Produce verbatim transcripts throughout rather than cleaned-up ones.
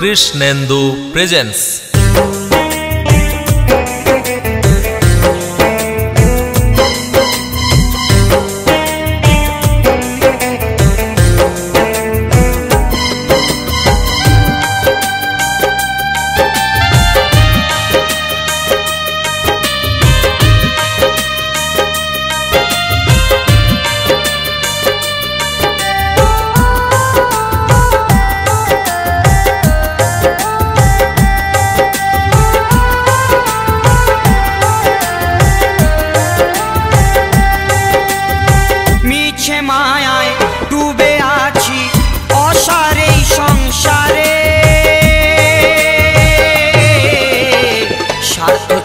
Krishnendu presence.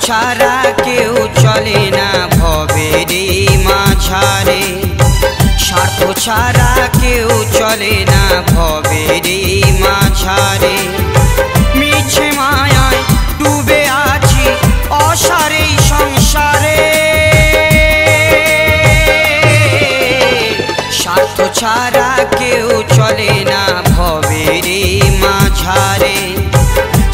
ছাড়া কেউ চলে না ভবের মাঝারে, স্বার্থ ছাড়া কেউ চলে না ভবের মাঝারে। মিছে মায়ায় ডুবে আছি অসারে সংসারে, স্বার্থ ছাড়া কেউ চলে না ভবের মাঝারে,